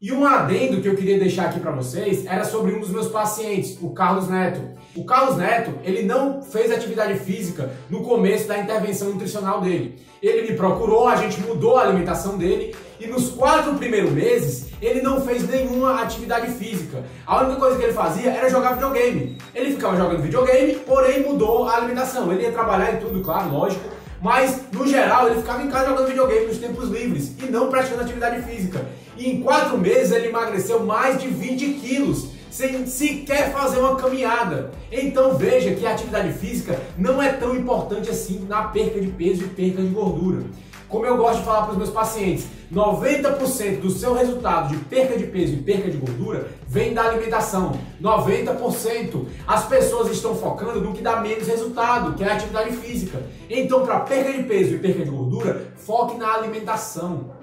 E um adendo que eu queria deixar aqui para vocês era sobre um dos meus pacientes, o Carlos Neto. O Carlos Neto, ele não fez atividade física no começo da intervenção nutricional dele. Ele me procurou, a gente mudou a alimentação dele e nos 4 primeiros meses ele não fez nenhuma atividade física. A única coisa que ele fazia era jogar videogame. Ele ficava jogando videogame, porém mudou a alimentação. Ele ia trabalhar e tudo, claro, lógico. Mas, no geral, ele ficava em casa jogando videogame nos tempos livres e não praticando atividade física. E em 4 meses ele emagreceu mais de 20 quilos, sem sequer fazer uma caminhada. Então veja que a atividade física não é tão importante assim na perca de peso e perca de gordura. Como eu gosto de falar para os meus pacientes, 90% do seu resultado de perca de peso e perca de gordura vem da alimentação. 90%. As pessoas estão focando no que dá menos resultado, que é a atividade física. Então, para perca de peso e perca de gordura, foque na alimentação.